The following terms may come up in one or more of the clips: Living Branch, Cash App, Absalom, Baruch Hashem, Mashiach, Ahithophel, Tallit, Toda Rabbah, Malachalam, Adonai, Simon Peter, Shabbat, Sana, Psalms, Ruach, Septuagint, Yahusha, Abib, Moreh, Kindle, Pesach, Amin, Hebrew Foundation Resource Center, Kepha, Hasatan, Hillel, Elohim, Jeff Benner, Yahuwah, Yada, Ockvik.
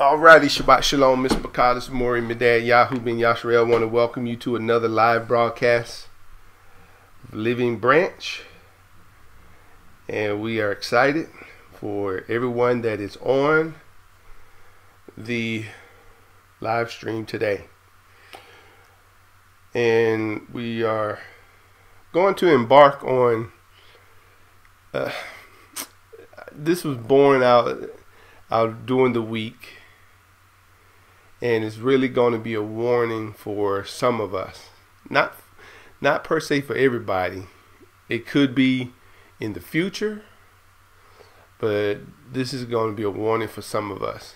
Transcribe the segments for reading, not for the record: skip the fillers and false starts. Alrighty, Shabbat Shalom, Mishpachah, this Mori, Medad, Yahu, Ben Yashrael. Want to welcome you to another live broadcast of Living Branch. And we are excited for everyone that is on the live stream today. And we are going to embark on, this was born out during the week. And it's really going to be a warning for some of us. Not per se for everybody. It could be in the future. But this is going to be a warning for some of us.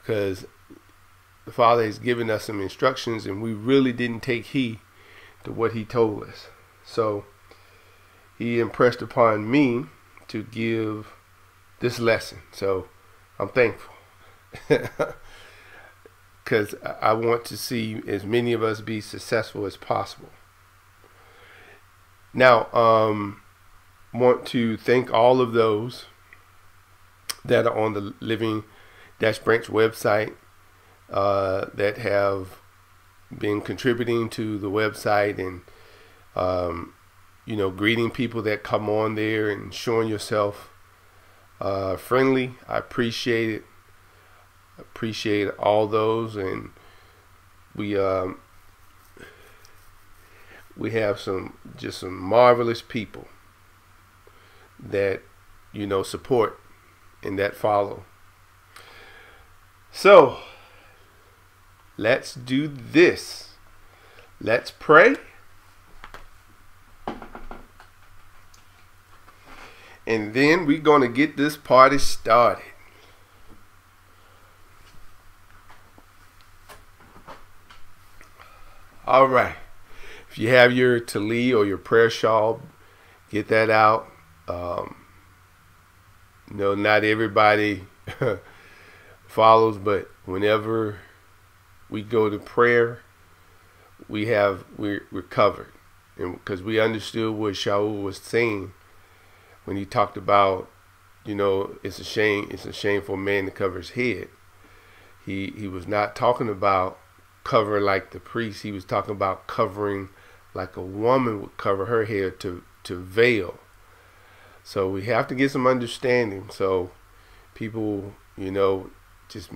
Because the Father has given us some instructions and we really didn't take heed to what He told us. So He impressed upon me to give this lesson. So I'm thankful. Because I want to see as many of us be successful as possible. Now, want to thank all of those that are on the Living-Branch website that have been contributing to the website and, you know, greeting people that come on there and showing yourself friendly. I appreciate it. Appreciate all those, and we have just some marvelous people that, you know, support and that follow. So let's do this. Let's pray, and then we're gonna get this party started. All right, if you have your tallit or your prayer shawl, get that out. No, not everybody follows, but whenever we go to prayer, we're covered, and because we understood what Shaul was saying when he talked about, you know, it's a shame for a man to cover his head. He was not talking about cover like the priest. He was talking about covering like a woman would cover her hair, to veil. So we have to get some understanding. So people, you know, just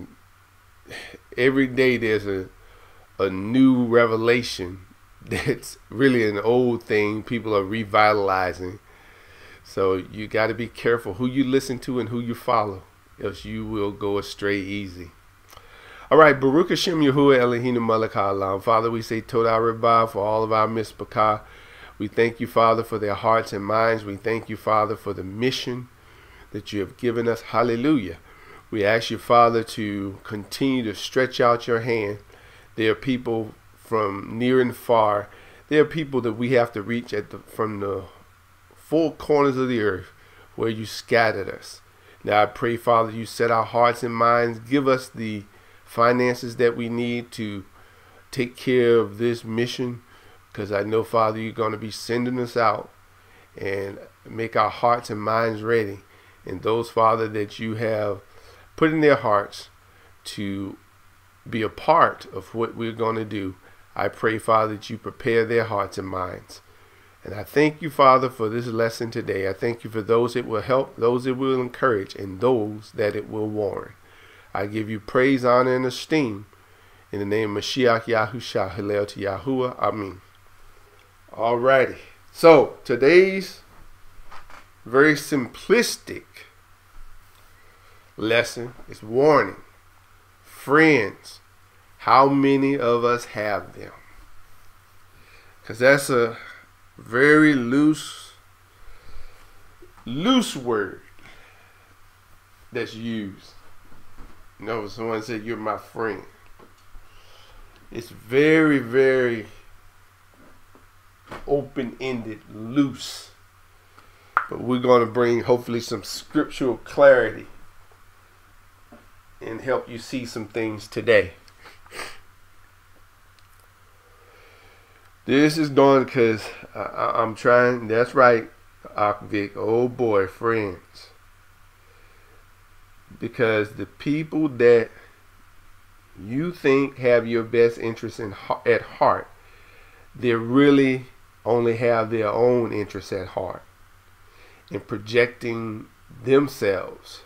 every day there's a new revelation that's really an old thing people are revitalizing. So you got to be careful who you listen to and who you follow, else you will go astray easy. All right, Baruch Hashem, Yahuwah, Elohim, Malachalam. Father, we say Toda Rabbah for all of our Mishpachah. We thank you, Father, for their hearts and minds. We thank you, Father, for the mission that you have given us. Hallelujah. We ask you, Father, to continue to stretch out your hand. There are people from near and far. There are people that we have to reach from the four corners of the earth where you scattered us. Now I pray, Father, you set our hearts and minds. Give us the finances that we need to take care of this mission, because I know, Father, you're going to be sending us out, and make our hearts and minds ready, and those, Father, that you have put in their hearts to be a part of what we're going to do. I pray, Father, that you prepare their hearts and minds. And I thank you, Father, for this lesson today. I thank you for those it will help, those it will encourage, and those that it will warn. I give you praise, honor, and esteem. In the name of Mashiach, Yahusha, Hillel to Yahuwah, Amin. Alrighty. So, today's very simplistic lesson is warning. Friends, how many of us have them? Because that's a very loose word that's used. No, someone said, you're my friend. It's very, very open-ended, loose. But we're going to bring, hopefully, some scriptural clarity and help you see some things today. This is going because I'm trying. That's right, Ockvik. Oh, boy, friends. because the people that you think have your best interests at heart, they really only have their own interests at heart in projecting themselves.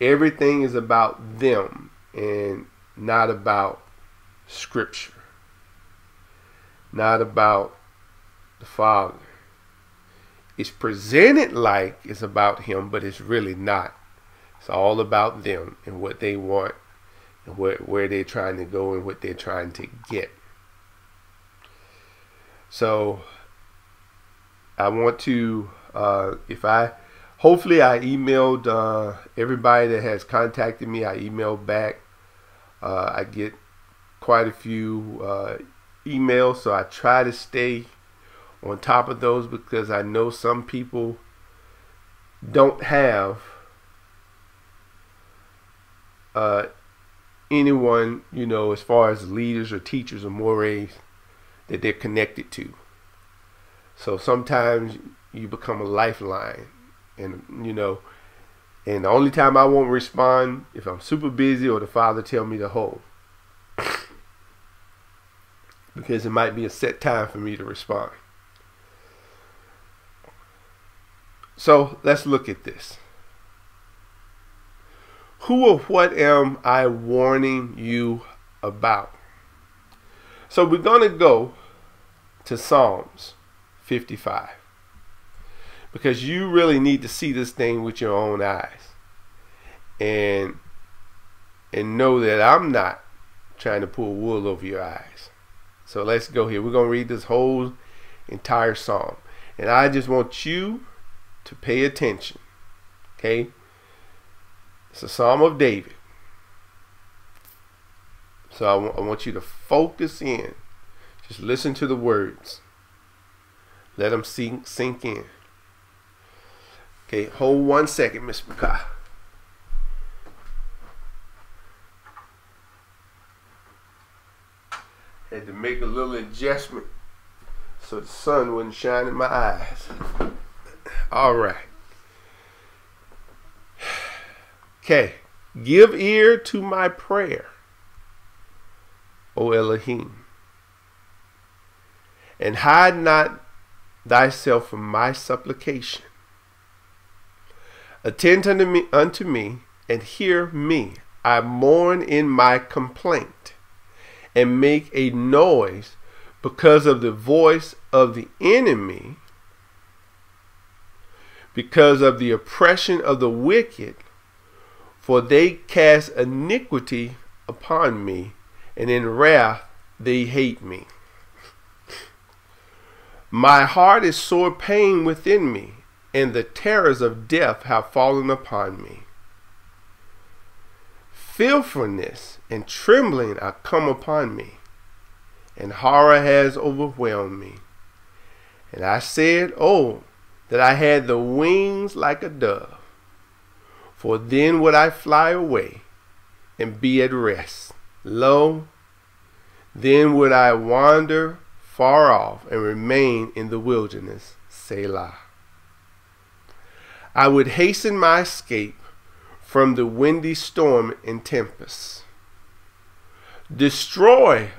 Everything is about them and not about Scripture, not about the Father. It's presented like it's about Him, but it's really not. It's all about them and what they want and where they're trying to go and what they're trying to get. So I want to, hopefully I emailed everybody that has contacted me. I emailed back. I get quite a few emails, so I try to stay on top of those because I know some people don't have anyone, you know, as far as leaders or teachers or mores that they're connected to. So sometimes you become a lifeline, and you know, and the only time I won't respond if I'm super busy or the Father tell me to hold, because it might be a set time for me to respond. So let's look at this. Who or what am I warning you about? So we're going to go to Psalms 55, because you really need to see this thing with your own eyes and know that I'm not trying to pull wool over your eyes. So let's go here. We're going to read this whole entire psalm, and I just want you to pay attention. Okay? It's a Psalm of David. So I want you to focus in. Just listen to the words. Let them sink in. Okay, hold 1 second, Mishpachah. Had to make a little adjustment so the sun wouldn't shine in my eyes. All right. Okay. Give ear to my prayer, O Elohim, and hide not thyself from my supplication. Attend unto me and hear me. I mourn in my complaint and make a noise because of the voice of the enemy, because of the oppression of the wicked, for they cast iniquity upon me, and in wrath they hate me. My heart is sore pain within me, and the terrors of death have fallen upon me. Fearfulness and trembling are come upon me, and horror has overwhelmed me. And I said, oh, that I had the wings like a dove, for then would I fly away and be at rest. Lo, then would I wander far off and remain in the wilderness. Selah. I would hasten my escape from the windy storm and tempest. Destroy,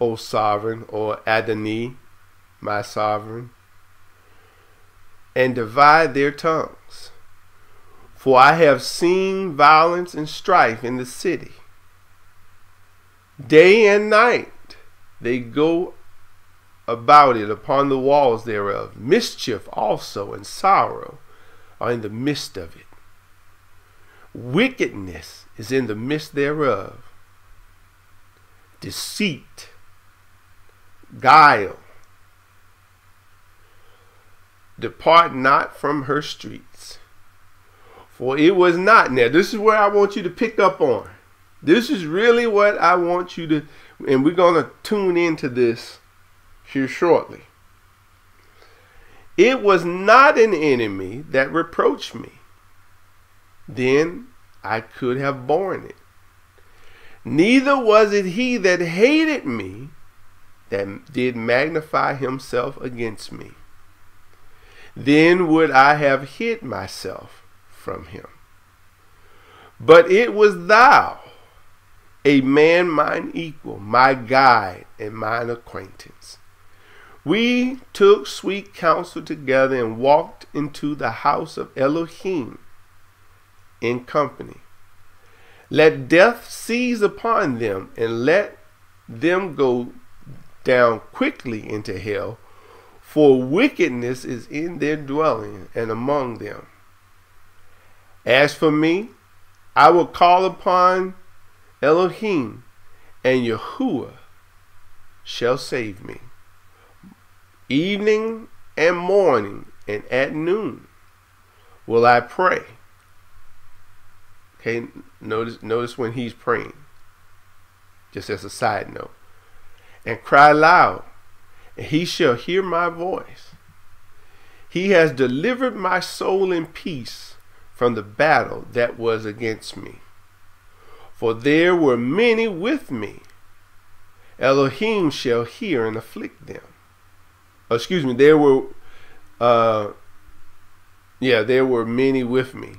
O Sovereign, or Adonai, my Sovereign, and divide their tongues. For I have seen violence and strife in the city. Day and night they go about it upon the walls thereof. Mischief also and sorrow are in the midst of it. Wickedness is in the midst thereof. Deceit, guile, depart not from her streets. For it was not. Now, this is where I want you to pick up on. This is really what I want you to, and we're going to tune into this here shortly. It was not an enemy that reproached me. Then I could have borne it. Neither was it he that hated me that did magnify himself against me. Then would I have hid myself from him. But it was thou, a man mine equal, my guide and mine acquaintance. We took sweet counsel together and walked into the house of Elohim in company. Let death seize upon them, and let them go down quickly into hell, for wickedness is in their dwelling and among them. As for me, I will call upon Elohim, and Yahuwah shall save me. Evening and morning and at noon will I pray. Okay, notice when he's praying, just as a side note, and cry loud, and he shall hear my voice. He has delivered my soul in peace from the battle that was against me. For there were many with me. Elohim shall hear and afflict them. There were many with me.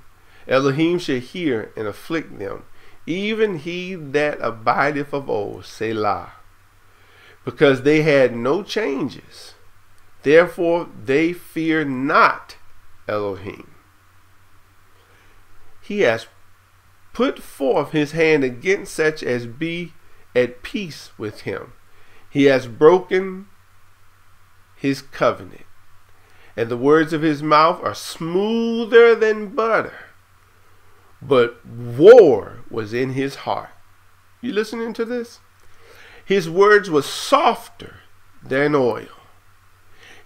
Elohim shall hear and afflict them, even he that abideth of old, Selah. Because they had no changes, therefore they fear not Elohim. He has put forth his hand against such as be at peace with him. He has broken his covenant, and the words of his mouth are smoother than butter. But war was in his heart. You listening to this? His words were softer than oil.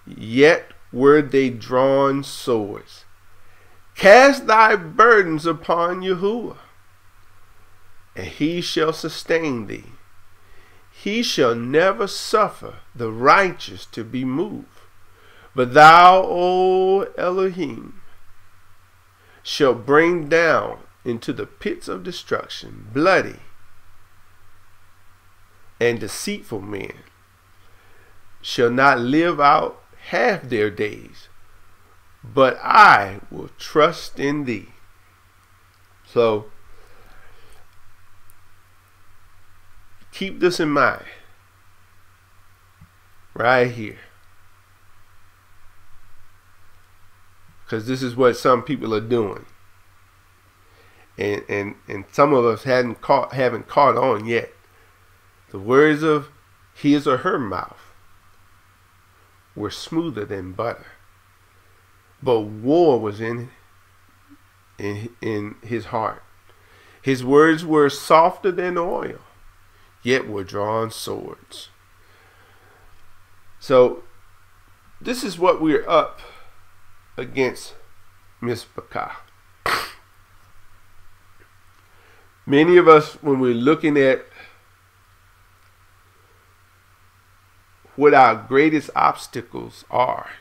Yet were they drawn swords. Cast thy burdens upon Yahuwah, and he shall sustain thee. He shall never suffer the righteous to be moved. But thou, O Elohim, shall bring down into the pits of destruction bloody and deceitful men shall not live out half their days, but I will trust in thee. So keep this in mind right here, because this is what some people are doing, and some of us haven't caught on yet. The words of his or her mouth were smoother than butter, but war was in his heart. His words were softer than oil, yet were drawn swords. So this is what we're up against, Mishpachah. Many of us, when we're looking at what our greatest obstacles are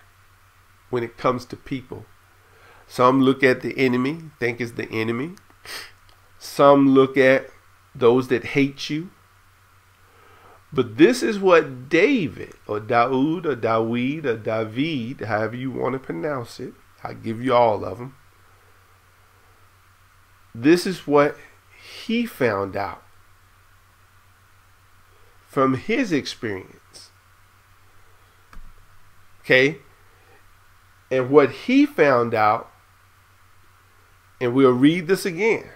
when it comes to people, some look at the enemy, think it's the enemy. Some look at those that hate you. But this is what David, or Daoud, or Dawid, or David, however you want to pronounce it, I'll give you all of them. This is what he found out from his experience. Okay? And what he found out, and we'll read this again.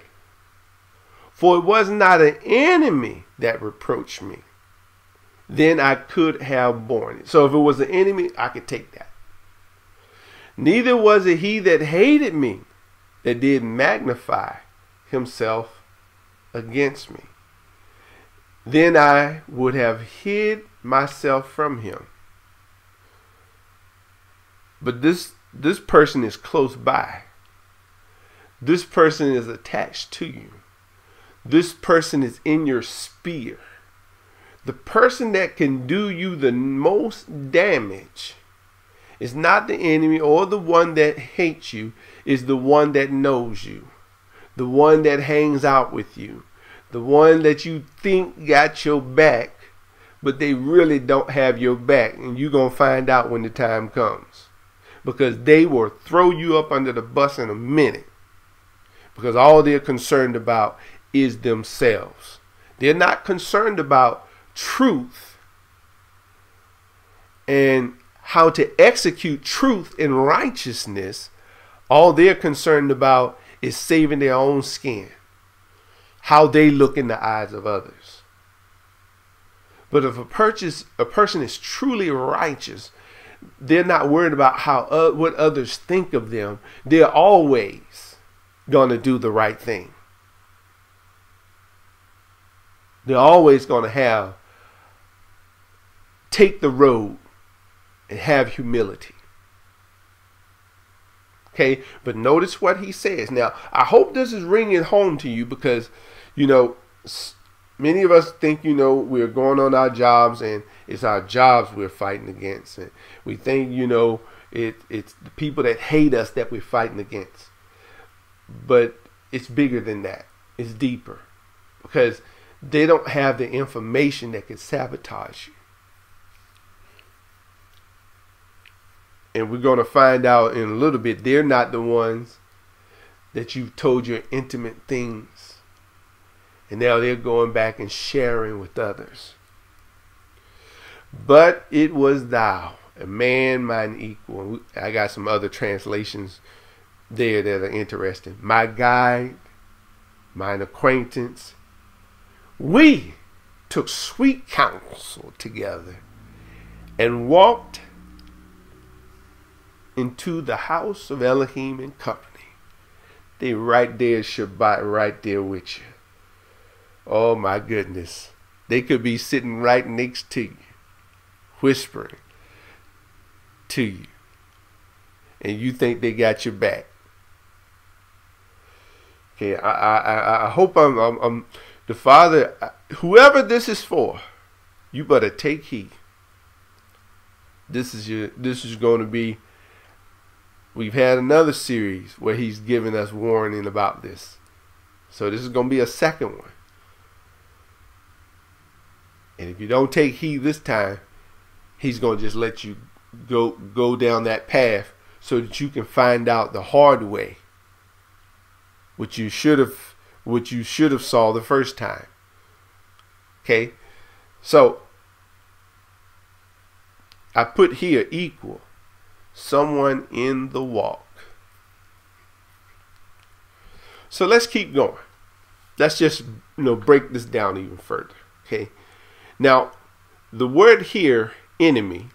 For it was not an enemy that reproached me, then I could have borne it. So if it was an enemy, I could take that. Neither was it he that hated me that did magnify himself against me, then I would have hid myself from him. But this person is close by. This person is attached to you. This person is in your sphere. The person that can do you the most damage is not the enemy or the one that hates you, is the one that knows you, the one that hangs out with you, the one that you think got your back, but they really don't have your back, and you're going to find out when the time comes, because they will throw you up under the bus in a minute. because all they're concerned about is themselves. They're not concerned about truth and how to execute truth in righteousness. All they're concerned about is saving their own skin, how they look in the eyes of others. But if a person is truly righteous, they're not worried about how what others think of them. They're always going to do the right thing. They're always going to take the road and have humility. Okay, but notice what he says. Now, I hope this is ringing home to you because, you know, many of us think, you know, we're going on our jobs and it's our jobs we're fighting against. And we think, you know, it's the people that hate us that we're fighting against. But it's bigger than that. It's deeper, because they don't have the information that can sabotage you. And we're going to find out in a little bit, they're not the ones that you've told your intimate things, and now they're going back and sharing with others. But it was thou, a man mine equal. I got some other translations there that are interesting. My guide, mine acquaintance. We took sweet counsel together and walked into the house of Elohim and company. They right there, Shabbat, right there with you. Oh my goodness. They could be sitting right next to you, whispering to you, and you think they got your back. Okay, I hope I'm the Father. Whoever this is for, you better take heed. This is going to be. We've had another series where he's given us warning about this. So this is going to be a second one. And if you don't take heed this time, he's going to just let you go down that path so that you can find out the hard way what you should have saw the first time. Okay? So I put here equal. Someone in the walk. So let's keep going. Let's just, you know, break this down even further. Okay. Now, the word here, enemy,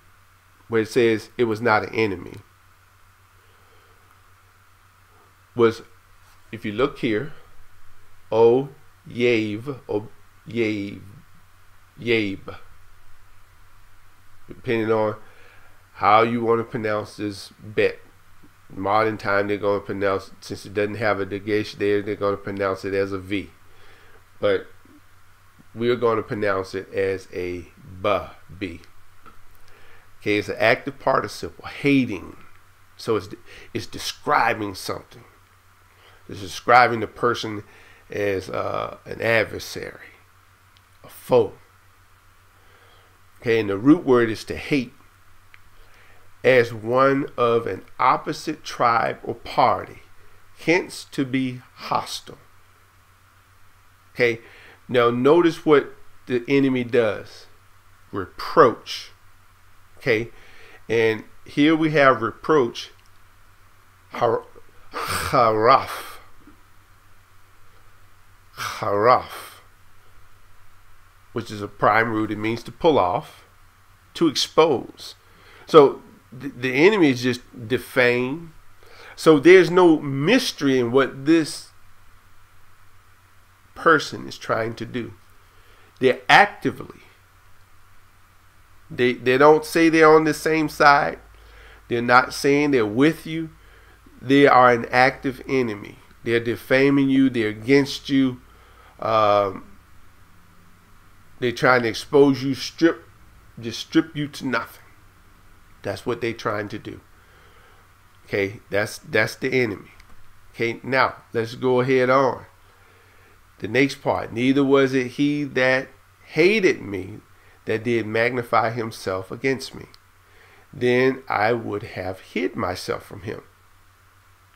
where it says it was not an enemy, was, if you look here, Oyev, depending on how you want to pronounce this bet. Modern time, they're going to pronounce, since it doesn't have a degesh there, they're going to pronounce it as a V. But we're going to pronounce it as a B. Okay, it's an active participle, hating. So it's describing something. It's describing the person as an adversary, a foe. Okay, and the root word is to hate. As one of an opposite tribe or party, hence to be hostile. Okay, now notice what the enemy does. Reproach. Okay, and here we have reproach, Charaf, which is a prime root. It means to pull off, to expose. So the enemy is just defame. So there's no mystery in what this person is trying to do. They're actively. They don't say they're on the same side. They're not saying they're with you. They are an active enemy. They're defaming you. They're against you. They're trying to expose you, just strip you to nothing. That's what they're trying to do. Okay, that's the enemy. Okay, now let's go ahead on. The next part, neither was it he that hated me that did magnify himself against me. Then I would have hid myself from him.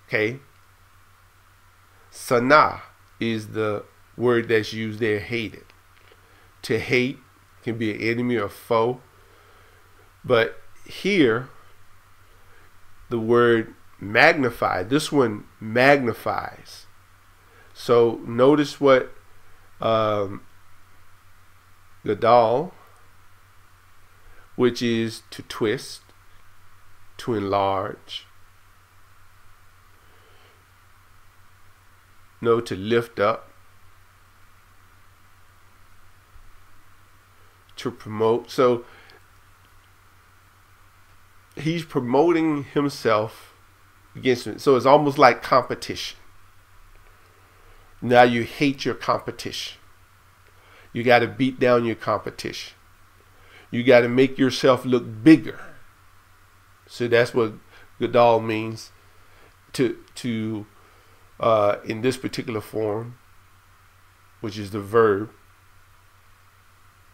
Okay, Sana is the word that's used there, hated. To hate can be an enemy or foe. But here, the word magnify, this one magnifies. So notice what Gadal, which is to twist, to enlarge. No, to lift up, to promote. So he's promoting himself against him. So it's almost like competition. Now you hate your competition. You got to beat down your competition. You got to make yourself look bigger. So that's what Gadal means to in this particular form, which is the verb,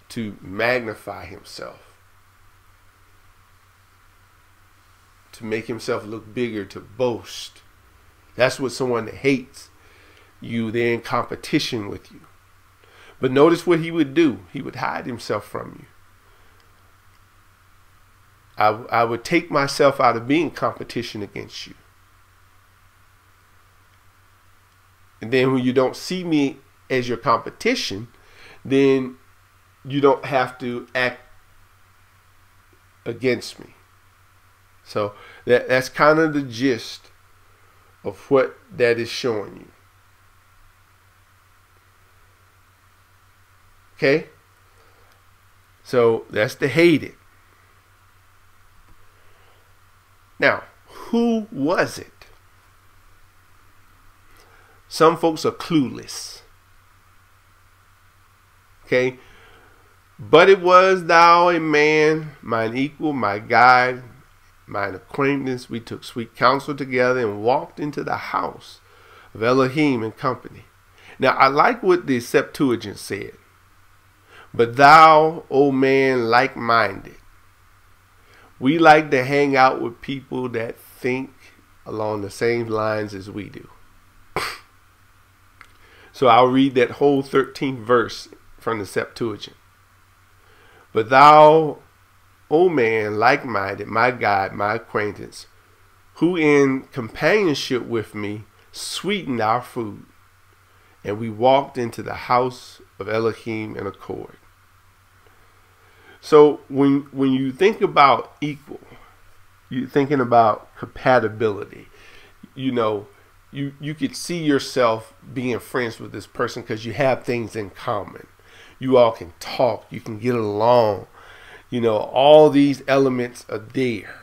to magnify himself, to make himself look bigger, to boast. That's what someone that hates you, they're in competition with you. But notice what he would do. He would hide himself from you. I would take myself out of being competition against you. And then when you don't see me as your competition, then you don't have to act against me. So that's kind of the gist of what that is showing you. Okay? So that's the hated. Now, who was it? Some folks are clueless. Okay? But it was thou a man, mine equal, my guide, mine acquaintance. We took sweet counsel together and walked into the house of Elohim and company. Now, I like what the Septuagint said. But thou, O man, like-minded. We like to hang out with people that think along the same lines as we do. So I'll read that whole 13th verse from the Septuagint. But thou, O man, like-minded, my guide, my acquaintance, who in companionship with me sweetened our food, and we walked into the house of Elohim in accord. So when you think about equal, you're thinking about compatibility. You know, you could see yourself being friends with this person because you have things in common. You all can talk. You can get along. You know, all these elements are there.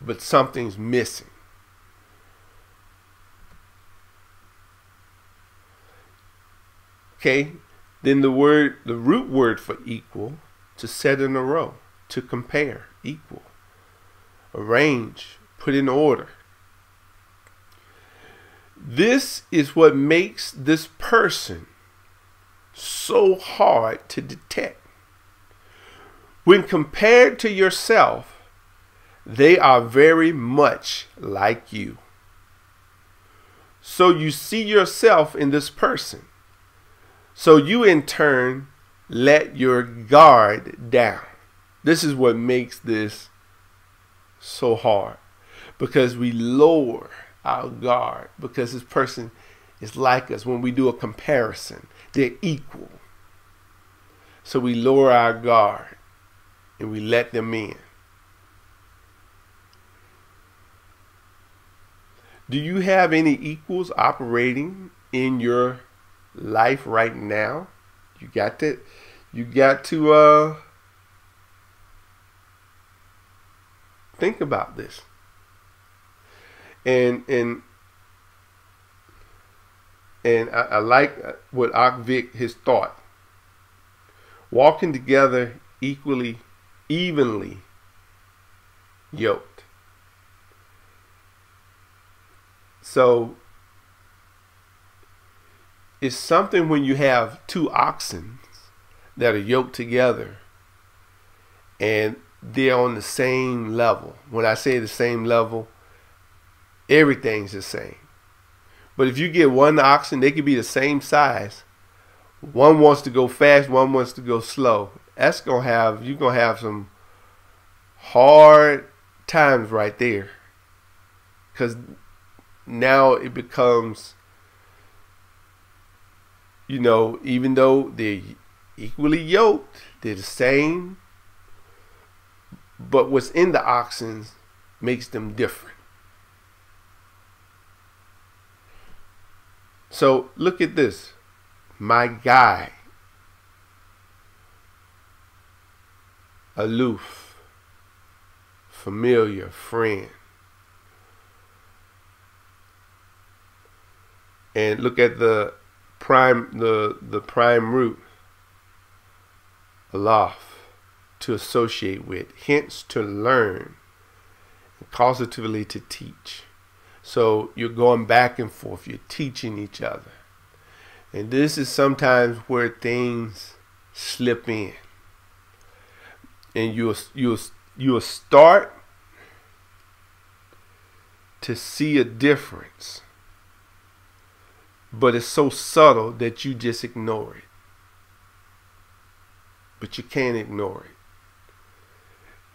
But something's missing. Okay? Then the word, the root word for equal, to set in a row. To compare, equal, arrange, put in order. This is what makes this person so hard to detect. When compared to yourself, they are very much like you. So you see yourself in this person. So you in turn let your guard down. This is what makes this so hard, because we lower our guard because this person is like us. When we do a comparison, they're equal. So we lower our guard and we let them in. Do you have any equals operating in your life right now? You got to think about this and I like what Ockvik, his thought, walking together equally, evenly yoked. So it's something when you have two oxen that are yoked together and they're on the same level. When I say the same level, everything's the same. But if you get one oxen, they could be the same size. One wants to go fast, one wants to go slow. That's gonna have, you're gonna have some hard times right there, because now it becomes, you know, even though they're equally yoked, they're the same, but what's in the oxen makes them different. So look at this, my guy, aloof, familiar, friend. And look at the prime, the prime root, aloof, to associate with, hence to learn, and causatively to teach. So you're going back and forth, you're teaching each other. And this is sometimes where things slip in. And you'll start to see a difference, but it's so subtle that you just ignore it. But you can't ignore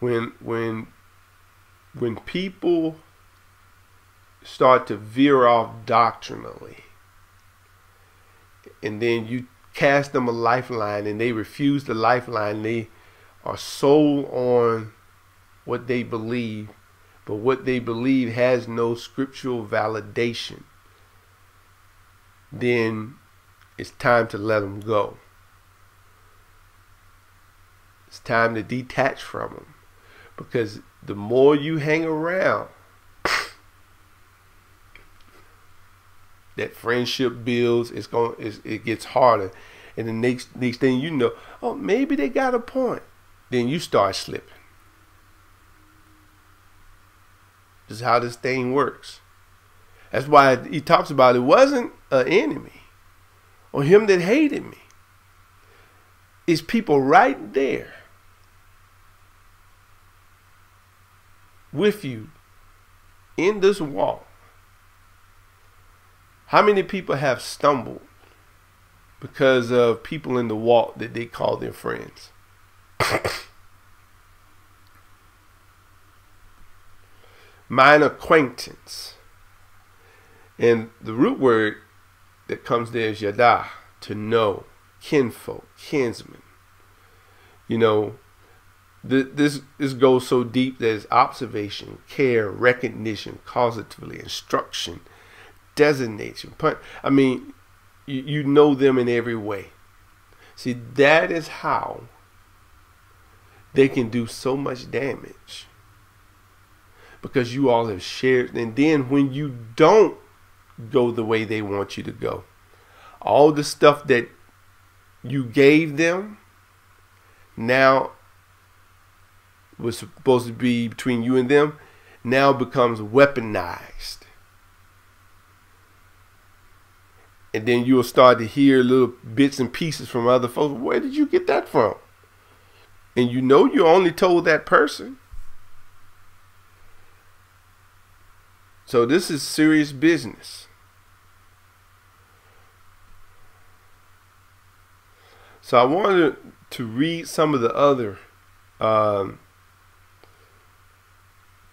it. When people start to veer off doctrinally, and then you cast them a lifeline and they refuse the lifeline, they are sold on what they believe, but what they believe has no scriptural validation, then it's time to let them go. It's time to detach from them, because the more you hang around, that friendship builds. It gets harder, and the next thing you know, oh, maybe they got a point. Then you start slipping. This is how this thing works. That's why he talks about it wasn't an enemy or him that hated me. It's people right there with you in this walk. How many people have stumbled because of people in the walk that they call their friends? Mine acquaintance. And the root word that comes there is Yada, to know, kinfolk, kinsman. You know, this goes so deep that it's observation, care, recognition, causatively, instruction, designation. I mean, you know them in every way. See, that is how they can do so much damage, because you all have shared. And then when you don't go the way they want you to go, all the stuff that you gave them now was supposed to be between you and them now becomes weaponized. And then you'll start to hear little bits and pieces from other folks. Where did you get that from? And you know you only told that person. So this is serious business. So I wanted to read some of the other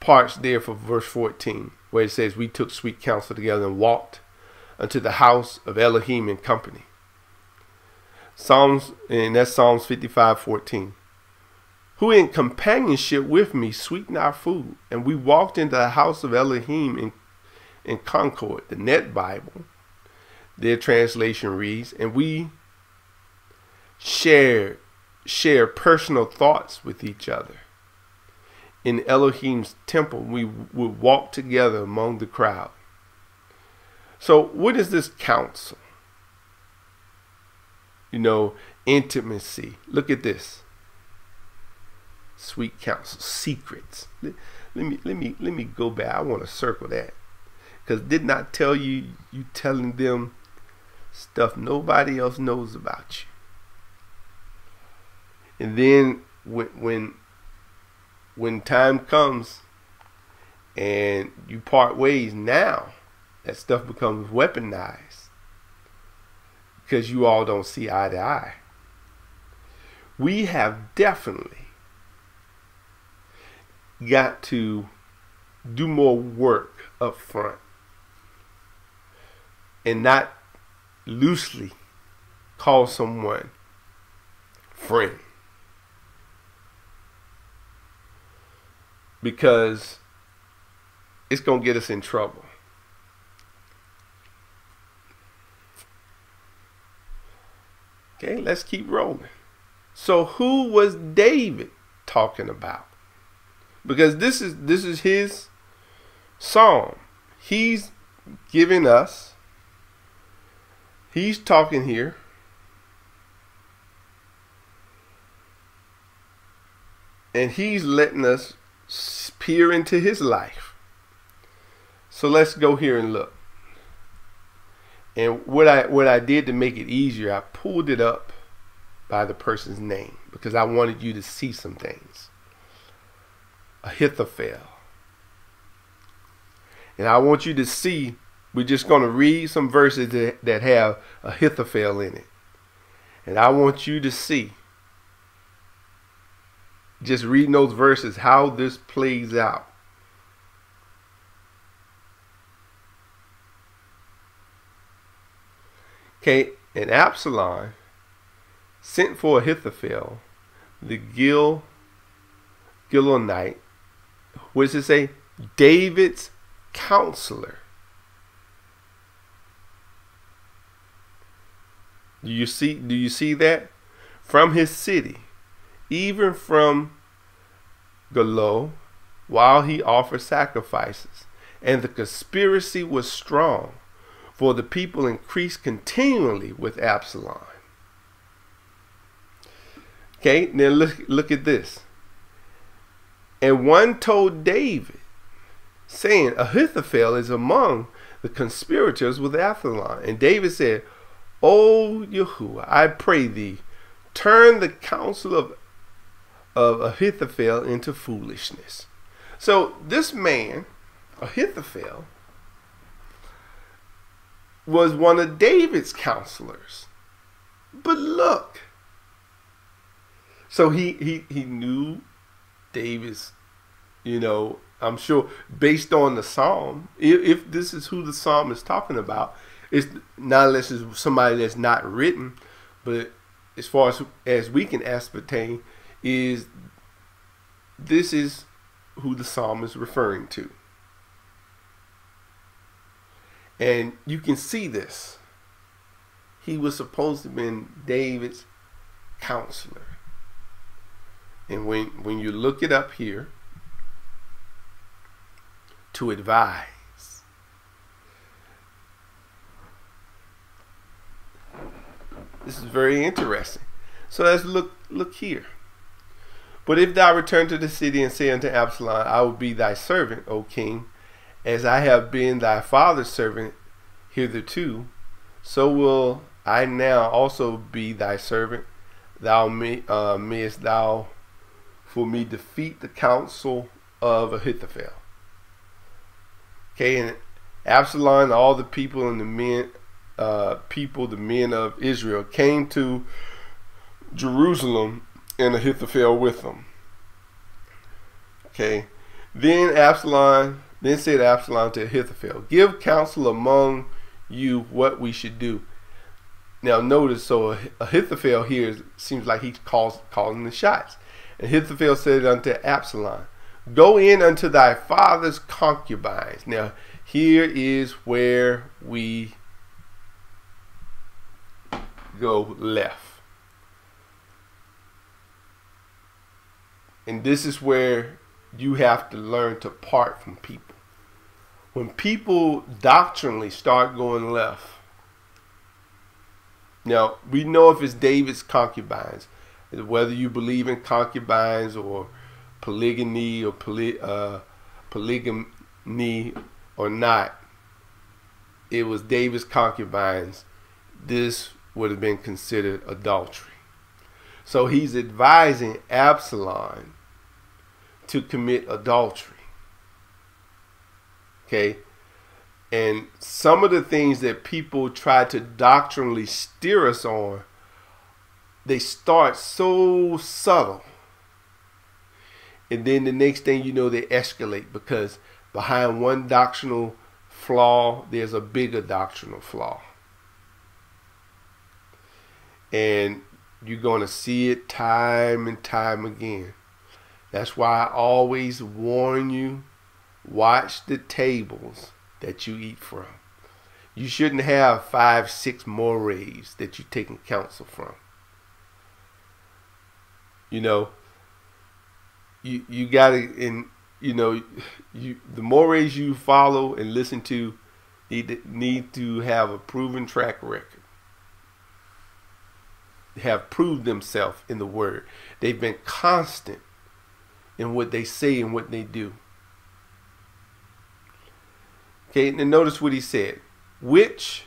parts there for verse 14, where it says, we took sweet counsel together and walked unto the house of Elohim in company. Psalms, and that's Psalms 55:14. Who in companionship with me sweetened our food, and we walked into the house of Elohim in concord. The Net Bible, their translation reads, and we share personal thoughts with each other. In Elohim's temple, we would walk together among the crowd. So what is this counsel? You know, intimacy. Look at this. Sweet counsel, secrets. Let me go back. I want to circle that, because didn't I tell you, you telling them stuff nobody else knows about you. And then when when time comes and you part ways now, that stuff becomes weaponized because you all don't see eye to eye. We have definitely got to do more work up front and not loosely call someone friend, because it's going to get us in trouble. Okay, let's keep rolling. So who was David talking about? Because this is his psalm. He's giving us, he's talking here and he's letting us peer into his life. So let's go here and look. And what I did to make it easier, I pulled it up by the person's name because I wanted you to see some things. Ahithophel. And I want you to see, we're just going to read some verses that have Ahithophel in it. And I want you to see, just reading those verses, how this plays out. Okay, and Absalom sent for Ahithophel, the Gilonite. What does it say? David's counselor. Do you see that? From his city, even from Galo, while he offered sacrifices. And the conspiracy was strong, for the people increased continually with Absalom. Okay, now look at this. And one told David, saying, Ahithophel is among the conspirators with Absalom. And David said, O Yahuwah, I pray thee, turn the counsel of Ahithophel into foolishness. So this man, Ahithophel, was one of David's counselors. But look. So he knew David's, you know, I'm sure based on the psalm, if this is who the psalm is talking about, it's not unless it's somebody that's not written, but as far as we can ascertain, is this is who the psalm is referring to. And you can see this. He was supposed to have been David's counselor. And when you look it up here, to advise. This is very interesting. So let's look here. But if thou return to the city and say unto Absalom, I will be thy servant, O king, as I have been thy father's servant hitherto, so will I now also be thy servant. Thou mayest thou for me defeat the counsel of Ahithophel. Okay, and Absalom and all the people and the men of Israel came to Jerusalem, and Ahithophel with them. Okay, then said Absalom to Ahithophel, give counsel among you what we should do. Now notice, so Ahithophel here seems like he's calling the shots. And Ahithophel said unto Absalom, go in unto thy father's concubines. Now here is where we go left. And this is where you have to learn to part from people. When people doctrinally start going left, now, we know if it's David's concubines, whether you believe in concubines or polygamy or polygamy or not, it was David's concubines. This would have been considered adultery. So he's advising Absalom to commit adultery. Okay? And some of the things that people try to doctrinally steer us on, they start so subtle. And then the next thing you know, they escalate, because behind one doctrinal flaw, there's a bigger doctrinal flaw. And you're going to see it time and time again. That's why I always warn you, watch the tables that you eat from. You shouldn't have 5, 6 more raves that you're taking counsel from. You know, you gotta, and you know, the more raves you follow and listen to need to have a proven track record. Have proved themselves in the word. They've been constant in what they say and what they do. Okay, and notice what he said. Which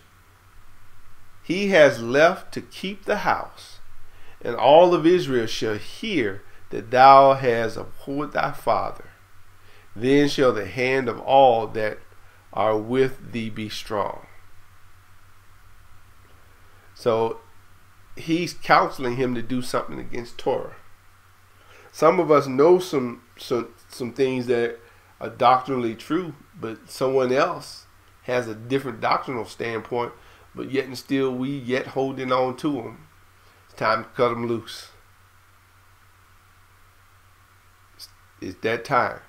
he has left to keep the house, and all of Israel shall hear that thou hast abhorred thy father. Then shall the hand of all that are with thee be strong. So he's counseling him to do something against Torah. Some of us know some things that are doctrinally true, but someone else has a different doctrinal standpoint, but yet and still we yet holding on to them. It's time to cut them loose. It's that time.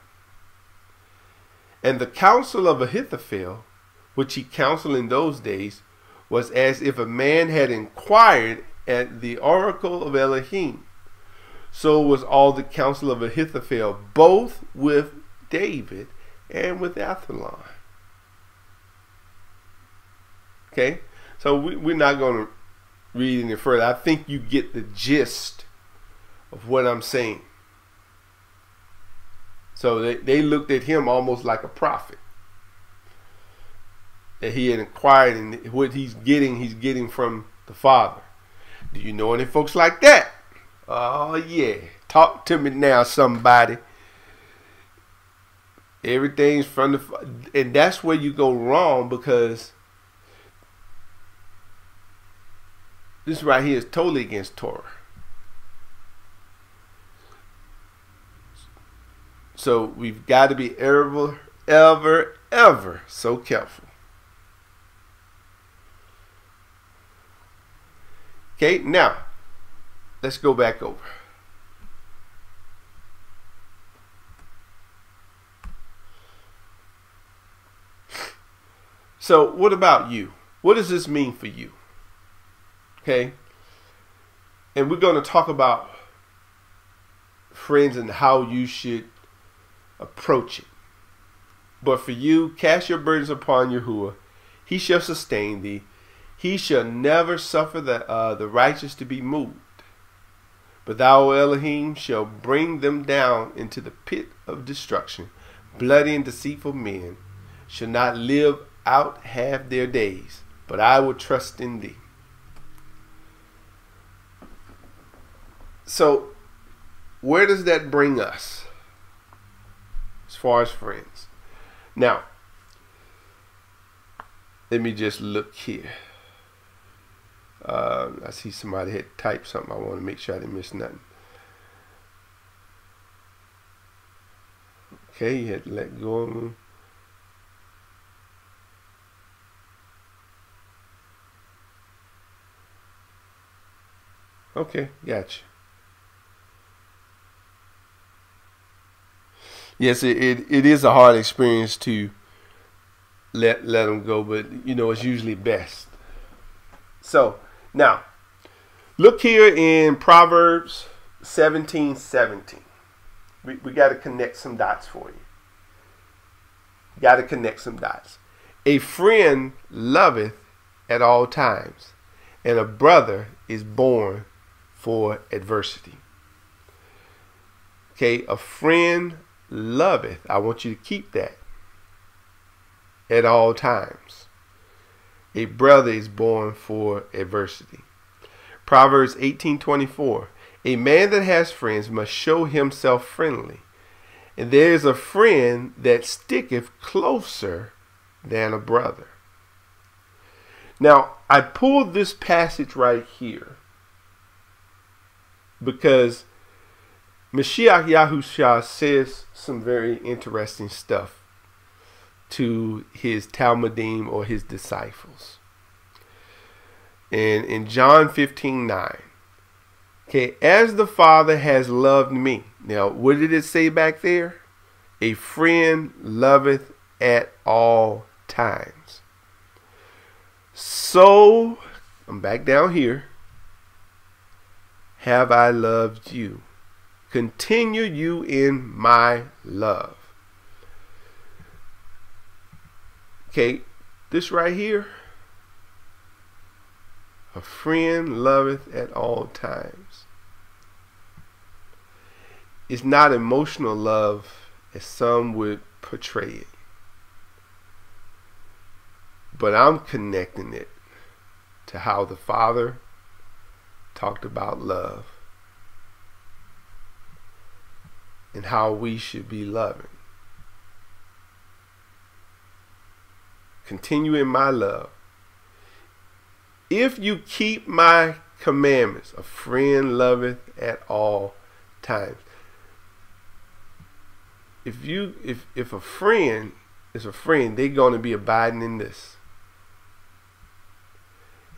And the counsel of Ahithophel, which he counseled in those days, was as if a man had inquired at the oracle of Elohim. So was all the counsel of Ahithophel, both with David and with Absalom. Okay, so we're not going to read any further. I think you get the gist of what I'm saying. So they looked at him almost like a prophet, that he had inquired, and what he's getting from the Father. Do you know any folks like that? Oh yeah, talk to me now, somebody. Everything's from the, and that's where you go wrong, because this right here is totally against Torah. So we've got to be ever so careful. Okay, now, let's go back over. So, what about you? What does this mean for you? Okay, and we're going to talk about friends and how you should approach it. But for you, cast your burdens upon Yahuwah. He shall sustain thee. He shall never suffer the righteous to be moved. But thou, O Elohim, shall bring them down into the pit of destruction. Bloody and deceitful men shall not live out half their days, but I will trust in thee. So, where does that bring us as far as friends? Now, let me just look here. I see somebody had typed something. I want to make sure I didn't miss nothing. Okay, you had to let go of them. Okay, gotcha. Yes, it is a hard experience to let them go, but you know it's usually best. So, now, look here in Proverbs 17:17. We got to connect some dots for you. Got to connect some dots. A friend loveth at all times, and a brother is born for adversity. Okay, a friend loveth. I want you to keep that. At all times. A brother is born for adversity. Proverbs 18:24. A man that has friends must show himself friendly, And there is a friend that sticketh closer than a brother. Now, I pulled this passage right here because Mashiach Yahusha says some very interesting stuff to his Talmudim or his disciples. And in John 15:9, okay, as the Father has loved me. Now, what did it say back there? A friend loveth at all times. So, I'm back down here. Have I loved you? Continue you in my love. Okay, this right here. A friend loveth at all times. It's not emotional love as some would portray it. But I'm connecting it to how the Father talked about love and how we should be loving. Continue in my love. If you keep my commandments, a friend loveth at all times. If a friend is a friend, they're going to be abiding in this.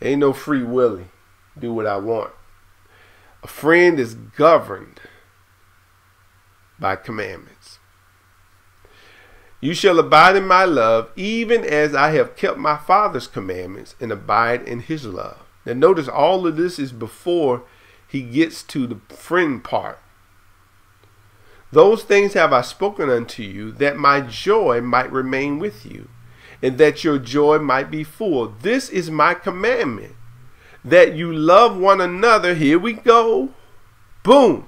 Ain't no free willy, do what I want. A friend is governed by commandments. You shall abide in my love, even as I have kept my Father's commandments and abide in his love. Now notice all of this is before he gets to the friend part. Those things have I spoken unto you, that my joy might remain with you, and that your joy might be full. This is my commandment, that you love one another. Here we go. Boom.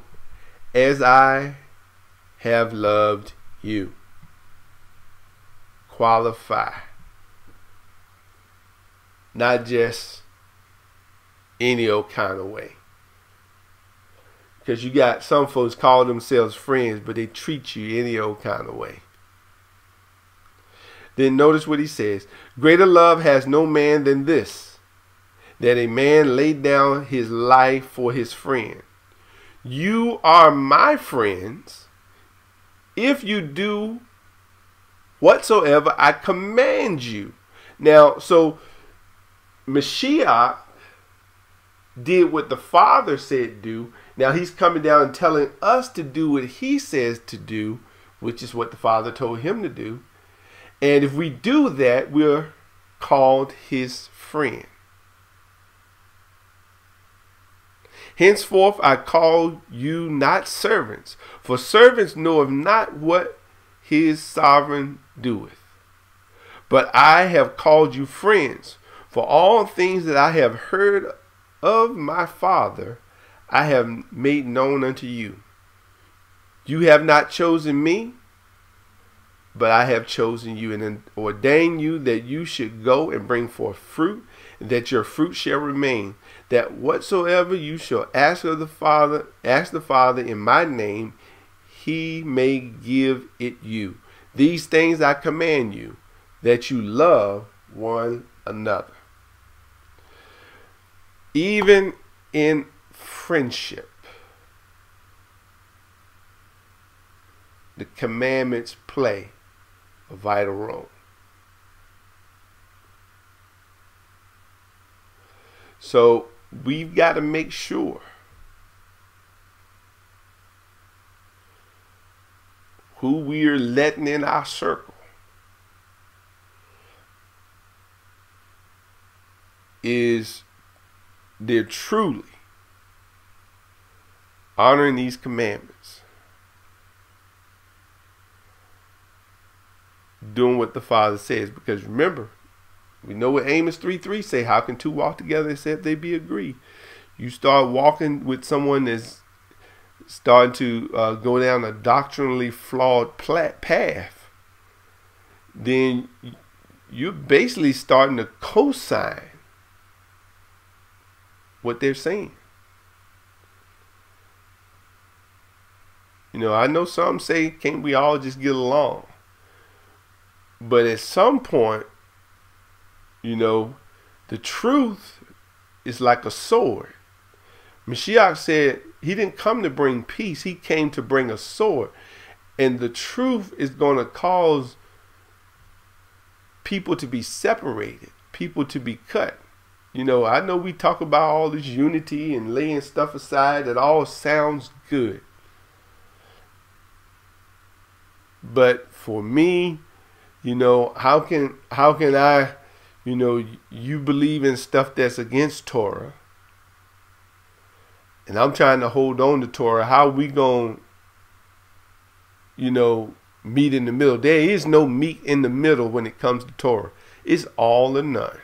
As I have loved you. Qualify, not just any old kind of way, because you got some folks call themselves friends, but they treat you any old kind of way. Then notice what he says: greater love has no man than this, that a man lay down his life for his friend. You are my friends if you do whatsoever I command you. Now, so Mashiach did what the Father said do. Now he's coming down and telling us to do what he says to do, which is what the Father told him to do. And if we do that, we're called his friend. Henceforth I call you not servants, for servants knoweth not what his sovereign doeth. But I have called you friends, for all things that I have heard of my Father I have made known unto you. You have not chosen me, but I have chosen you and ordained you that you should go and bring forth fruit, and that your fruit shall remain, that whatsoever you shall ask of the Father, ask the Father in my name, he may give it you. These things I command you, that you love one another. Even in friendship, the commandments play a vital role. So we've got to make sure who we are letting in our circle is they're truly honoring these commandments, doing what the Father says. Because remember, we know what Amos 3:3 say: how can two walk together except they be agreed? You start walking with someone that's starting to go down a doctrinally flawed path, then you're basically starting to co-sign what they're saying. You know, I know some say, can't we all just get along? But at some point, you know, the truth is like a sword. Mashiach said he didn't come to bring peace. He came to bring a sword. And the truth is going to cause people to be separated, people to be cut. You know, I know we talk about all this unity and laying stuff aside. It all sounds good. But for me, you know, how can I, you know, you believe in stuff that's against Torah, and I'm trying to hold on to Torah. How we gonna, you know, meet in the middle? There is no meet in the middle when it comes to Torah. It's all or none.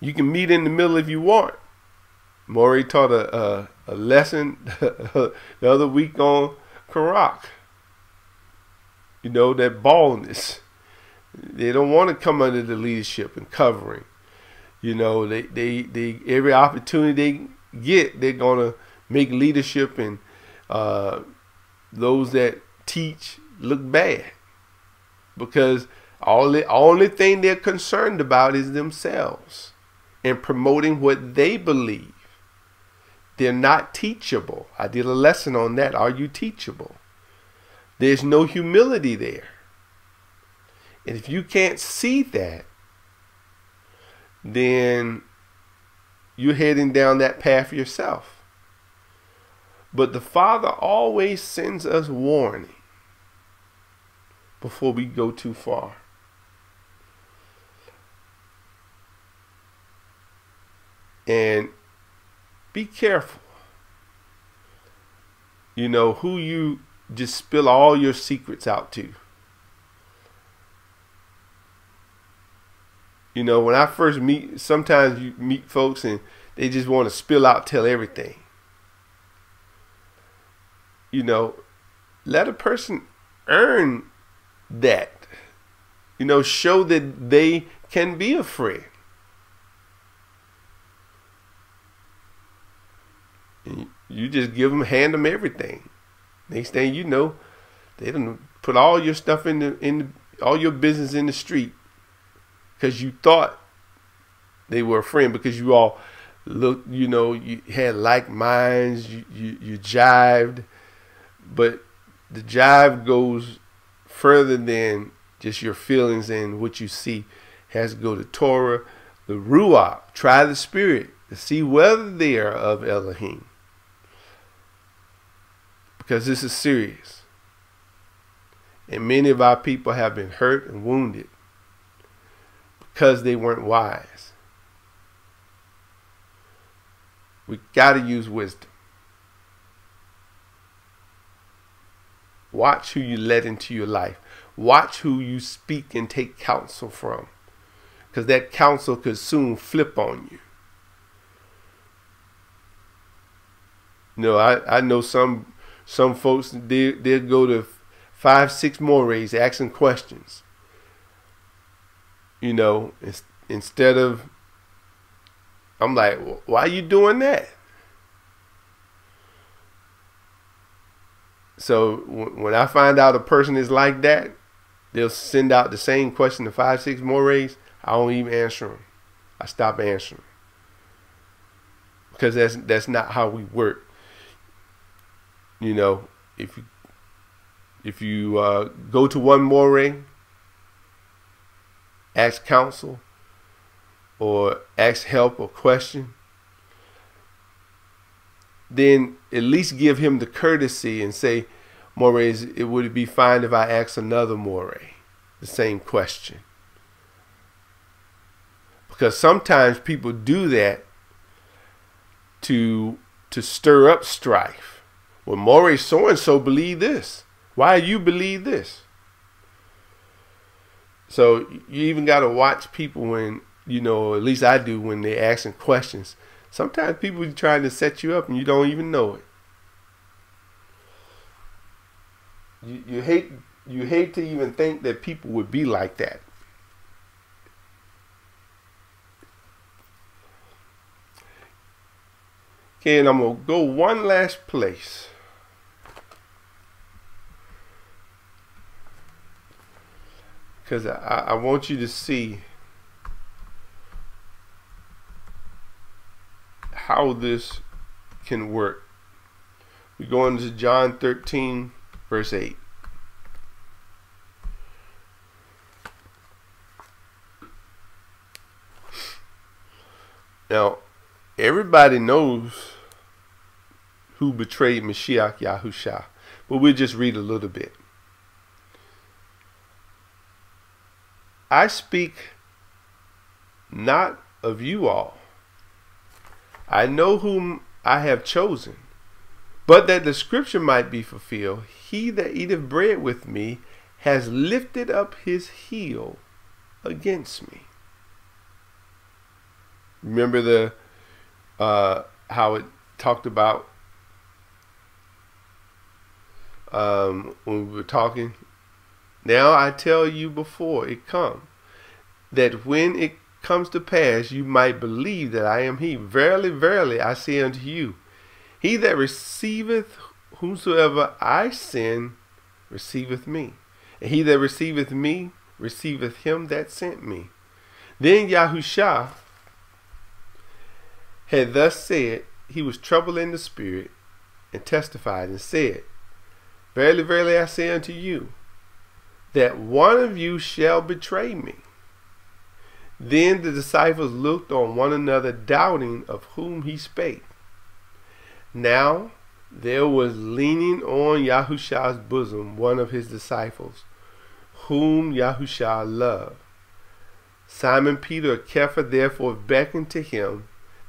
You can meet in the middle if you want. Maury taught a lesson the other week on Charaf. You know, that baldness. They don't want to come under the leadership and covering. You know, they every opportunity they get, they're gonna make leadership and those that teach look bad, because all the only thing they're concerned about is themselves and promoting what they believe. They're not teachable. I did a lesson on that. Are you teachable? There's no humility there. And if you can't see that, then you're heading down that path yourself. But the Father always sends us warning before we go too far. And be careful, you know, who you just spill all your secrets out to. You know, when I first meet, sometimes you meet folks and they just want to spill out, tell everything. You know, let a person earn that. You know, show that they can be a friend. And you just give them, hand them everything. Next thing you know, they done put all your stuff in the, all your business in the street, because you thought they were a friend, because you all looked, you know, you had like minds, you jived, but the jive goes further than just your feelings and what you see. It has to go to Torah, the Ruach, try the Spirit to see whether they are of Elohim. Because this is serious. And many of our people have been hurt and wounded because they weren't wise. We got to use wisdom. Watch who you let into your life. Watch who you speak and take counsel from, because that counsel could soon flip on you. You know, I know some folks, they'll go to 5, 6 mores asking questions. You know, instead of, I'm like, why are you doing that? So when I find out a person is like that, they'll send out the same question to 5, 6 mores. I don't even answer them. I stop answering, because that's not how we work. You know, if you go to one more, ask counsel or ask help or question, then at least give him the courtesy and say, Moray, it would be fine if I asked another Moray the same question. Because sometimes people do that to stir up strife. Well, Moray so-and-so believe this. Why you believe this? So you even got to watch people when, you know, at least I do, when they're asking questions. Sometimes people are trying to set you up and you don't even know it. You hate to even think that people would be like that. Okay, and I'm going to go one last place. because I want you to see how this can work. We go into John 13 verse 8. Now, everybody knows who betrayed Mashiach Yahusha, but we'll just read a little bit. I speak not of you all. I know whom I have chosen, but that the scripture might be fulfilled. He that eateth bread with me has lifted up his heel against me. Remember the how it talked about when we were talking. Now I tell you before it come, that when it comes to pass, you might believe that I am he. Verily, verily, I say unto you, he that receiveth whomsoever I send receiveth me, and he that receiveth me receiveth him that sent me. Then Yahusha had thus said, he was troubled in the spirit, and testified and said, verily, verily, I say unto you, that one of you shall betray me. Then the disciples looked on one another, doubting of whom he spake. Now there was leaning on Yahusha's bosom one of his disciples, whom Yahusha loved. Simon Peter and Kepha therefore beckoned to him,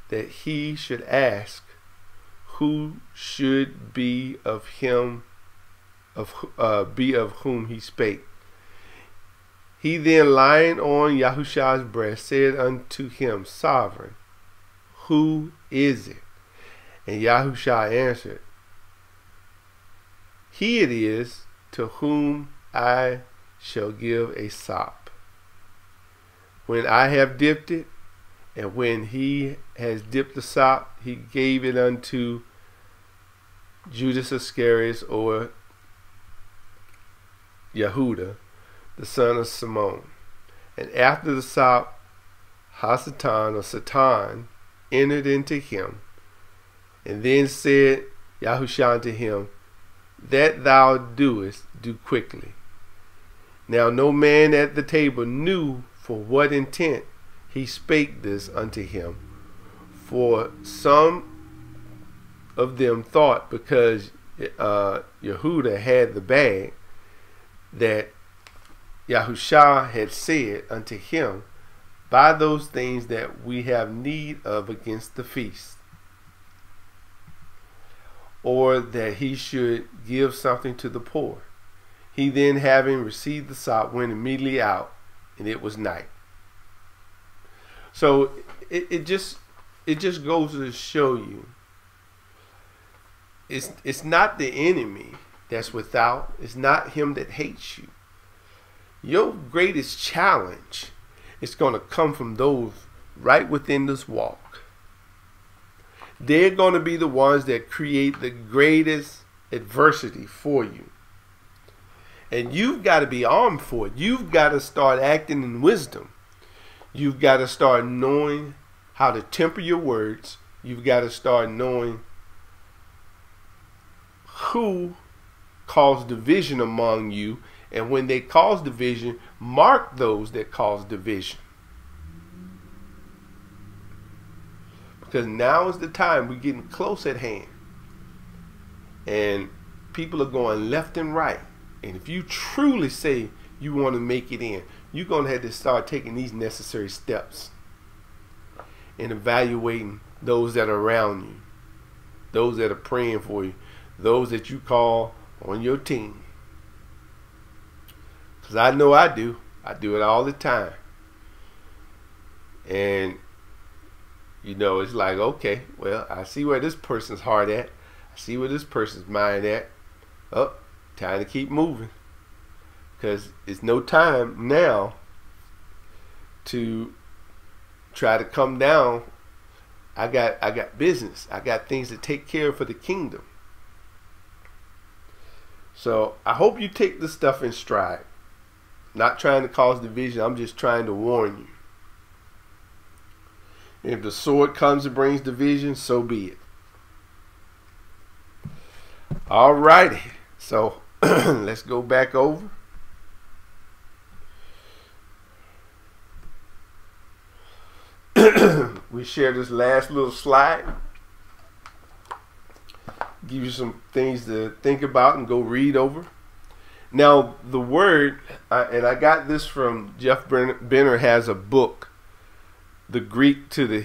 that he should ask who should be of him, of whom he spake. He then, lying on Yahusha's breast, said unto him, Sovereign, who is it? And Yahusha answered, he it is to whom I shall give a sop, when I have dipped it. And when he has dipped the sop, he gave it unto Judas Iscariot, or Yehuda, the son of Simon. And after the sop, Hasatan, or Satan, entered into him. And then said Yahusha unto him, that thou doest, do quickly. Now no man at the table knew for what intent he spake this unto him, for some of them thought, because Yehuda had the bag, that Yahusha had said unto him, buy those things that we have need of against the feast, or that he should give something to the poor. He then, having received the sop, went immediately out, and it was night. So it just goes to show you, it's not the enemy that's without, it's not him that hates you. Your greatest challenge is going to come from those right within this walk. They're going to be the ones that create the greatest adversity for you, and you've got to be armed for it. You've got to start acting in wisdom. You've got to start knowing how to temper your words. You've got to start knowing who caused division among you. And when they cause division, mark those that cause division. Because now is the time. We're getting close at hand. And people are going left and right. And if you truly say you want to make it in, you're going to have to start taking these necessary steps and evaluating those that are around you, those that are praying for you, those that you call on your team. Because I know I do. I do it all the time. And, you know, it's like, okay, well, I see where this person's heart at. I see where this person's mind at. Oh, time to keep moving. Because it's no time now to try to come down. I got business. I got things to take care of for the kingdom. So I hope you take this stuff in stride. Not trying to cause division. I'm just trying to warn you. If the sword comes and brings division, so be it. Alrighty. So let's go back over. We share this last little slide. Give you some things to think about and go read over. Now the word, and I got this from Jeff Benner, has a book, the Greek to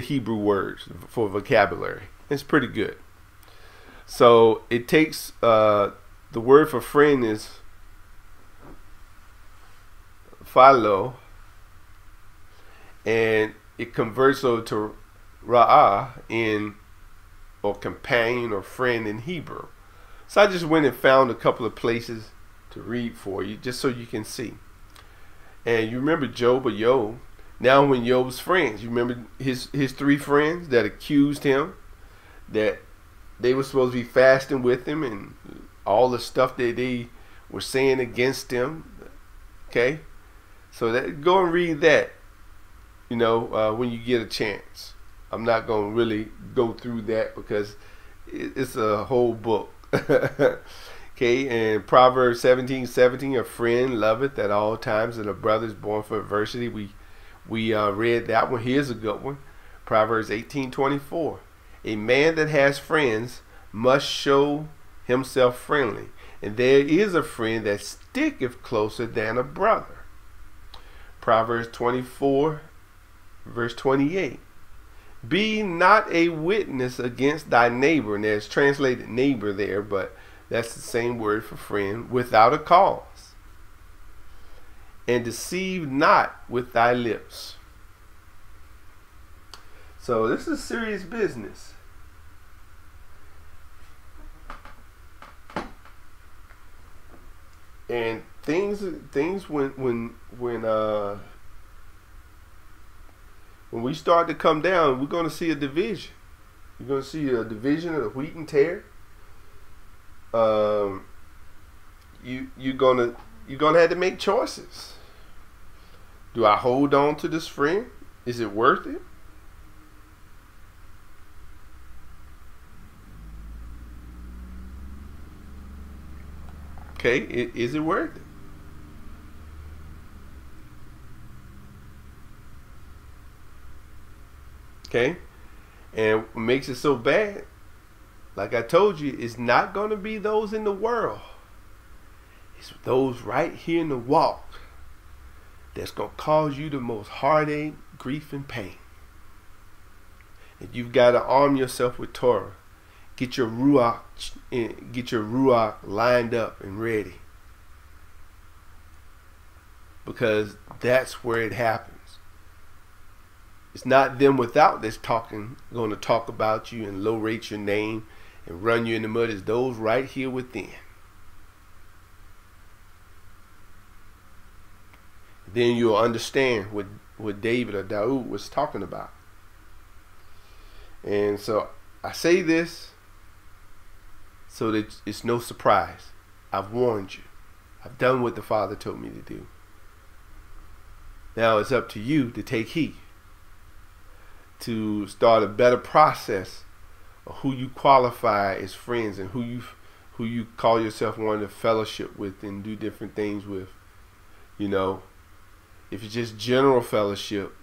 Hebrew words for vocabulary. It's pretty good. So it takes the word for friend is philo, and it converts over to ra'ah in, or companion or friend in Hebrew. So I just went and found a couple of places to read for you, just so you can see. And you remember Job or Job. Now when Job's friends, you remember his three friends that accused him, that they were supposed to be fasting with him, and all the stuff that they were saying against him. Okay, so that, go and read that, you know, when you get a chance. I'm not going to really go through that because it's a whole book. Okay, and Proverbs 17:17, a friend loveth at all times, and a brother is born for adversity. We read that one. Here's a good one. Proverbs 18:24, a man that has friends must show himself friendly, and there is a friend that sticketh closer than a brother. Proverbs 24:28, be not a witness against thy neighbor, and there's translated neighbor there, but that's the same word for friend, without a cause. And deceive not with thy lips. So this is serious business. And things when we start to come down, we're going to see a division. You're going to see a division of the wheat and tare. You're gonna have to make choices. Do I hold on to this friend? Is it worth it? Okay, is it worth it? Okay, and what makes it so bad, like I told you, it's not going to be those in the world. It's those right here in the walk that's going to cause you the most heartache, grief, and pain. And you've got to arm yourself with Torah. Get your Ruach lined up and ready, because that's where it happens. It's not them without this talking, going to talk about you and low rate your name and run you in the mud. It's those right here within. Then you'll understand what David or Daoud was talking about. And so I say this so that it's no surprise. I've warned you. I've done what the Father told me to do. Now it's up to you to take heed, to start a better process of who you qualify as friends and who you call yourself wanting to fellowship with and do different things with. You know, if it's just general fellowship,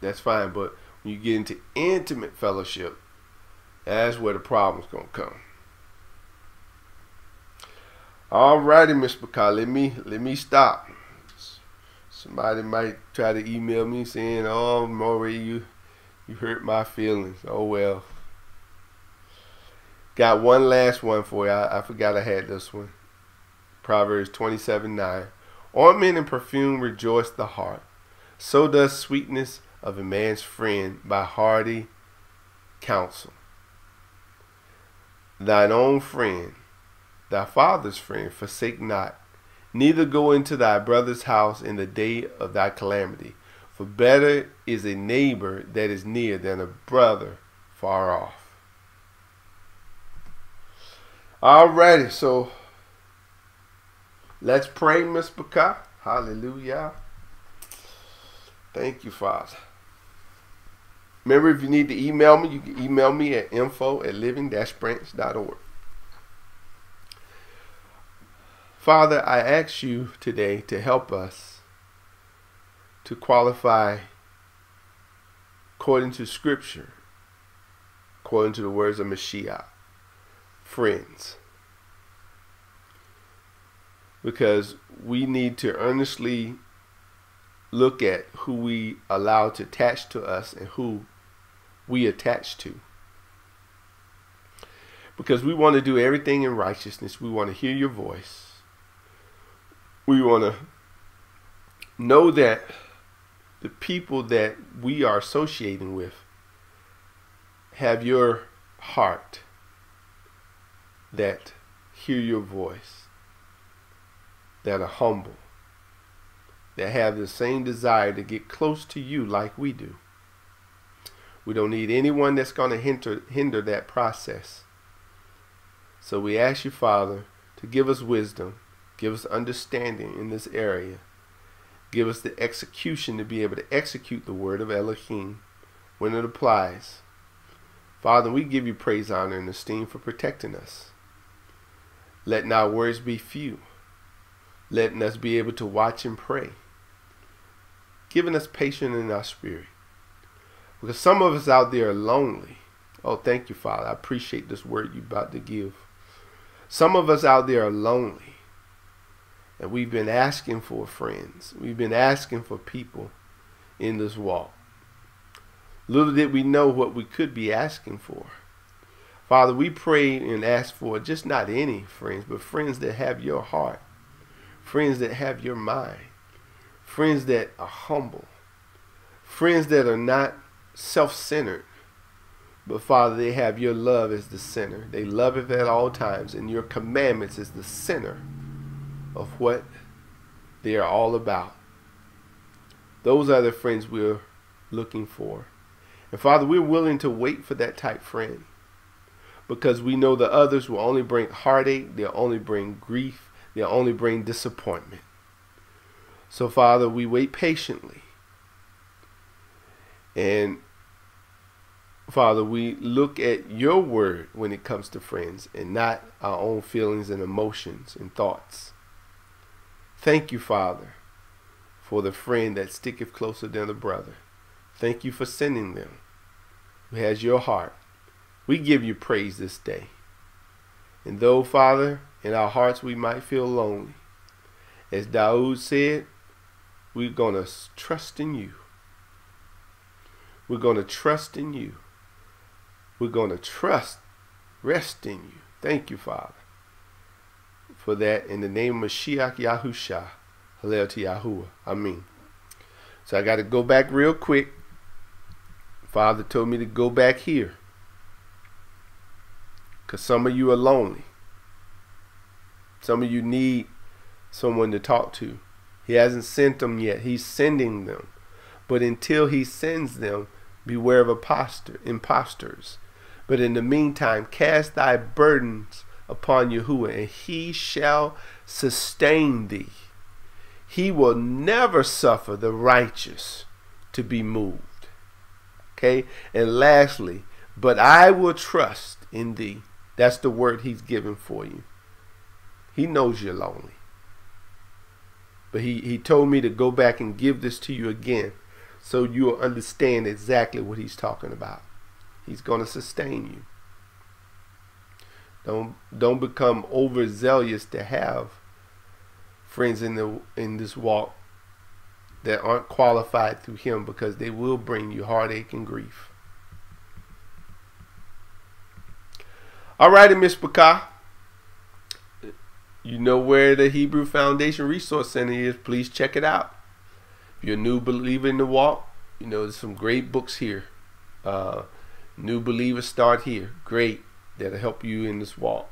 that's fine, but when you get into intimate fellowship, that's where the problem's gonna come. Alrighty, Mishpachah, let me stop. Somebody might try to email me saying, "Oh, Maury, you hurt my feelings." Oh well. Got one last one for you. I forgot I had this one. Proverbs 27:9. Ointment and perfume rejoice the heart. So does sweetness of a man's friend by hearty counsel. Thine own friend, thy father's friend, forsake not. Neither go into thy brother's house in the day of thy calamity. For better is a neighbor that is near than a brother far off. Alrighty, so let's pray, Mishpachah. Hallelujah. Thank you, Father. Remember, if you need to email me, you can email me at info@living-branch.org. Father, I ask you today to help us to qualify according to Scripture, according to the words of Mashiach, friends. Because we need to earnestly look at who we allow to attach to us and who we attach to. Because we want to do everything in righteousness. We want to hear your voice. We want to know that the people that we are associating with have your heart, that hear your voice, that are humble, that have the same desire to get close to you like we do. We don't need anyone that's going to hinder that process. So we ask you, Father, to give us wisdom, give us understanding in this area. Give us the execution to be able to execute the word of Elohim when it applies. Father, we give you praise, honor, and esteem for protecting us. Letting our words be few. Letting us be able to watch and pray. Giving us patience in our spirit. Because some of us out there are lonely. Oh, thank you, Father. I appreciate this word you're about to give. Some of us out there are lonely. And we've been asking for friends. We've been asking for people in this walk. Little did we know what we could be asking for. Father, we prayed and asked for just not any friends, but friends that have your heart. Friends that have your mind. Friends that are humble. Friends that are not self-centered. But Father, they have your love as the center. They love it at all times. And your commandments is the center of what they are all about. Those are the friends we're looking for. And Father, we're willing to wait for that type friend, because we know the others will only bring heartache, they'll only bring grief, they'll only bring disappointment. So Father, we wait patiently. And Father, we look at your word when it comes to friends, and not our own feelings and emotions and thoughts. Thank you, Father, for the friend that sticketh closer than a brother. Thank you for sending them who has your heart. We give you praise this day. And though, Father, in our hearts we might feel lonely, as Daoud said, we're going to trust in you. We're going to trust in you. We're going to rest in you. Thank you, Father, for that, in the name of Mashiach Yahusha, Hillel to Yahuwah, Amin. So I got to go back real quick. Father told me to go back here, because some of you are lonely. Some of you need someone to talk to. He hasn't sent them yet. He's sending them. But until he sends them, beware of imposters. But in the meantime, cast thy burdens upon Yahuwah, and he shall sustain thee. He will never suffer the righteous to be moved. Okay, and lastly, but I will trust in thee. That's the word he's given for you. He knows you're lonely, but he told me to go back and give this to you again, so you'll understand exactly what he's talking about. He's going to sustain you. Don't become overzealous to have friends in this walk that aren't qualified through him, because they will bring you heartache and grief. Alrighty, Mishpachah. You know where the Hebrew Foundation Resource Center is. Please check it out. If you're a new believer in the walk, you know there's some great books here. New believers start here. Great. That'll help you in this walk.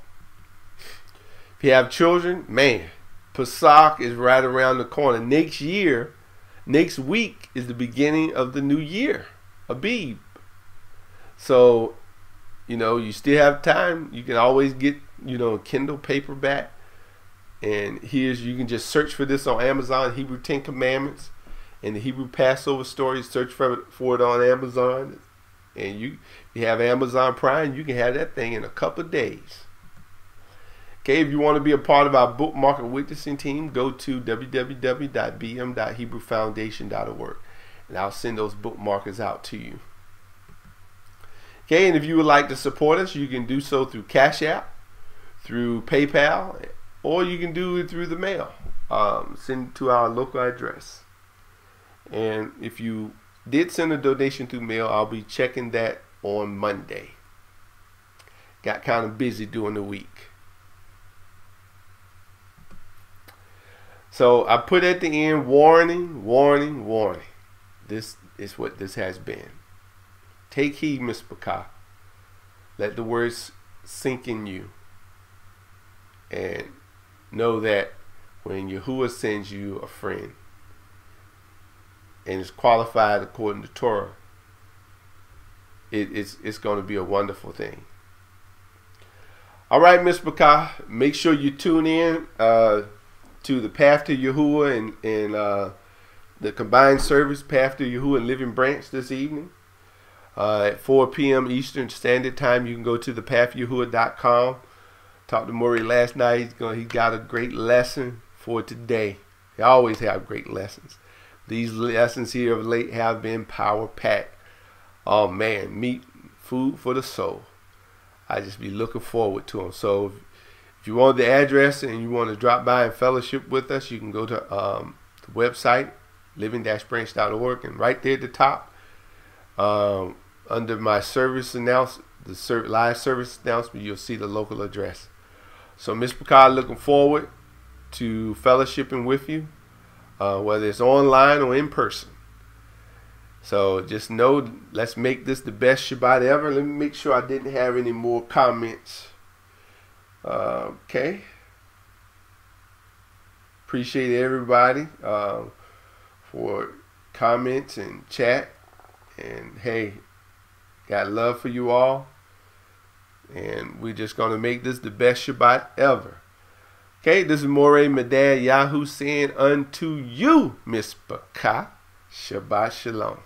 If you have children, man, Pesach is right around the corner. Next week is the beginning of the new year, Abib. So, you know, you still have time. You can always get, you know, a Kindle paperback. And here's, you can just search for this on Amazon, Hebrew Ten Commandments and the Hebrew Passover stories. Search for it on Amazon. And you have Amazon Prime, you can have that thing in a couple of days. Okay, if you want to be a part of our bookmark and witnessing team, go to www.bm.hebrewfoundation.org and I'll send those bookmarkers out to you. Okay, and if you would like to support us, you can do so through Cash App, through PayPal, or you can do it through the mail. Send it to our local address. And if you did send a donation through mail, I'll be checking that on Monday. Got kind of busy during the week. So I put at the end, warning, warning, warning. This is what this has been. Take heed, Mishpachah. Let the words sink in you. And know that when Yahuwah sends you a friend and is qualified according to Torah, it's going to be a wonderful thing. All right, Mishpachah, make sure you tune in to the Path to Yahuwah and the combined service, Path to Yahuwah and Living Branch this evening at 4 p.m. Eastern Standard Time. You can go to thepathyahuwah.com. Talked to Murray last night. He got a great lesson for today. They always have great lessons. These lessons here of late have been power-packed. Oh, man, meat, food for the soul. I just be looking forward to them. So if you want the address and you want to drop by and fellowship with us, you can go to the website, living-branch.org, and right there at the top, under my service announcement, the live service announcement, you'll see the local address. So Mishpachah, looking forward to fellowshipping with you, whether it's online or in person. So just know, let's make this the best Shabbat ever. Let me make sure I didn't have any more comments. Okay. Appreciate everybody for comments and chat. And hey, got love for you all. And we're just going to make this the best Shabbat ever. Okay, this is Moreh Medad Yahu saying unto you, Mishpachah, Shabbat Shalom.